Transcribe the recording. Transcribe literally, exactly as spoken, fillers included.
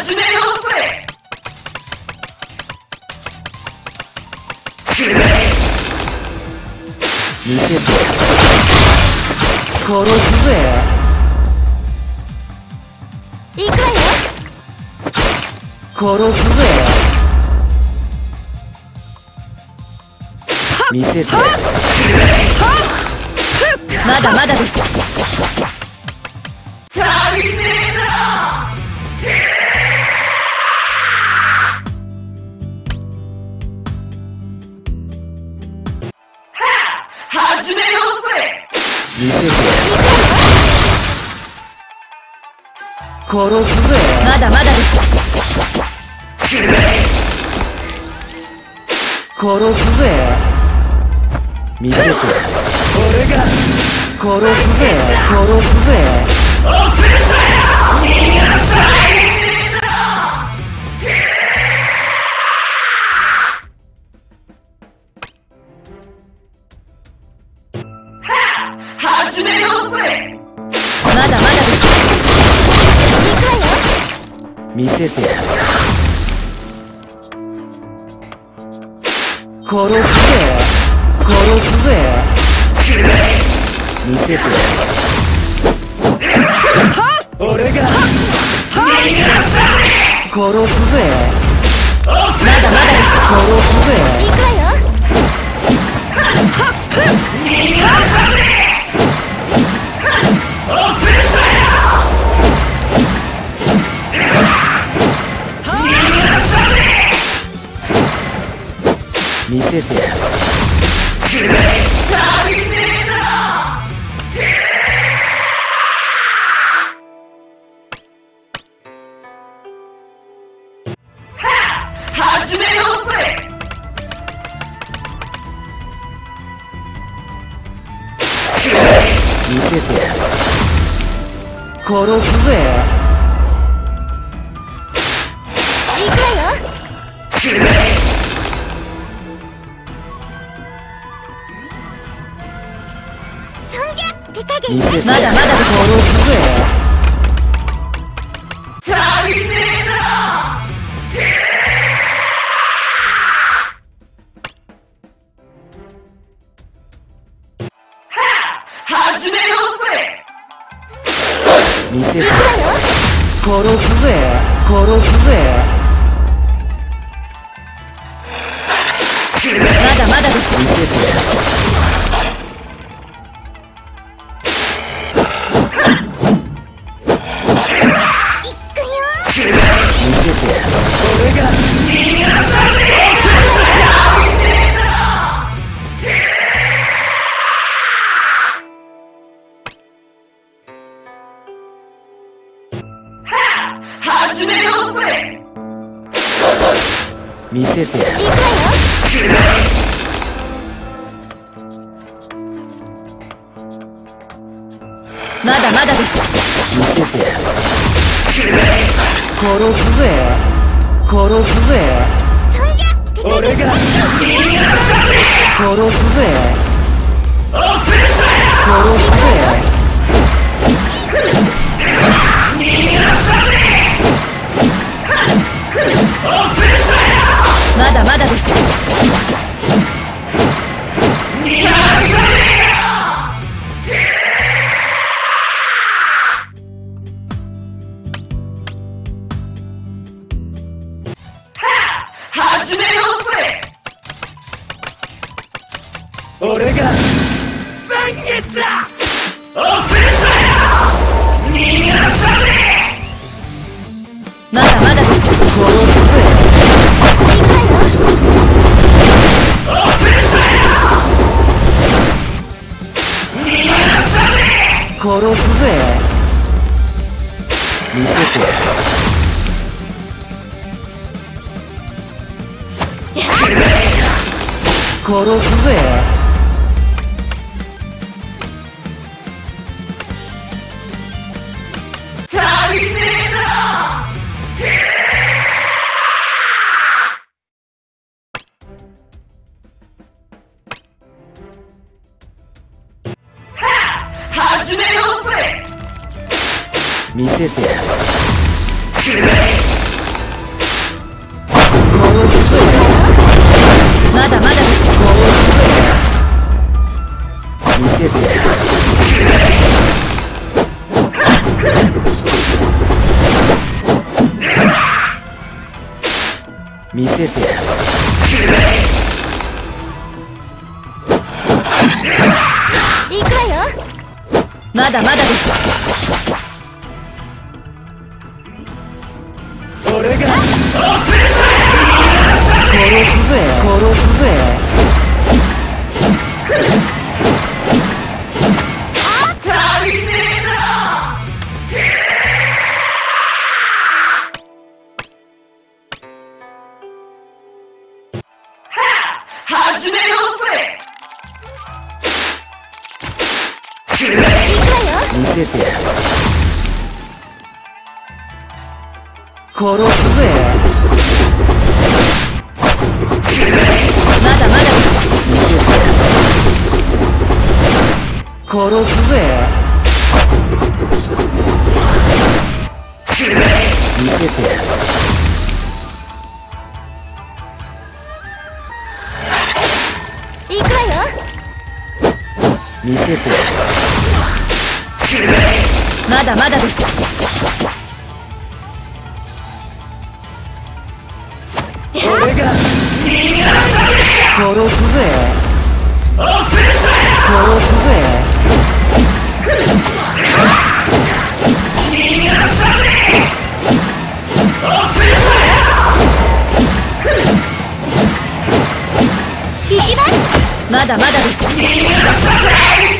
始めようぜ。くらえ。見せて殺すぜ。行くわよ。殺すぜ。見せて。まだまだです。足りねえな。始めようぜ。見せて。殺すぜ。まだまだです。くらえ。殺すぜ。見せて。俺が殺すぜ。殺すぜ。押せたよ。逃がさない。始めようぜ。まだまだです。行くわよ。見せて。殺すぜ。殺すぜ。くらえ。見せて。俺が逃がさない。殺すぜ。まだまだです。殺すぜ。行くわよ。逃がさない。押せたよ。逃がさねえ。見せて。くらえ。足りねえな。始めようぜ。くらえ。見せて。殺すぜ。行くわよ。くらえ。そんじゃ手加減。見せて。まだまだ殺すぜ。足りねえな。始めようぜ。見せて。殺すぜ。殺すぜ。まだまだです。見せて。いくよ。見せて。俺が逃がさねえ。始めようぜ。見せて。行くわよ。くらえ。まだまだです。見せて。くらえ。殺すぜ。殺すぜ。そんじゃ俺が逃がさねえ。殺すぜ。押せたよ。殺すぜ。逃がさねえ。まだまだです。逃がさねえよ。始めようぜ。俺が満月だ。押せたよ。逃がさねえ。まだまだです。殺す。殺すぜ。見せて。殺すぜ。足りねえな。始めようぜ。見せて。くらえ。見せてやる。いくわよ。まだまだです。俺が殺すぜ殺すぜ。当たりねえな。始めようぜ。見せてやる。殺すぜ。まだまだ殺すぜ。見せてやる。行くわよ。見せてやる。まだまだです。俺が殺すぜ殺すぜ。行きます。まだまだです。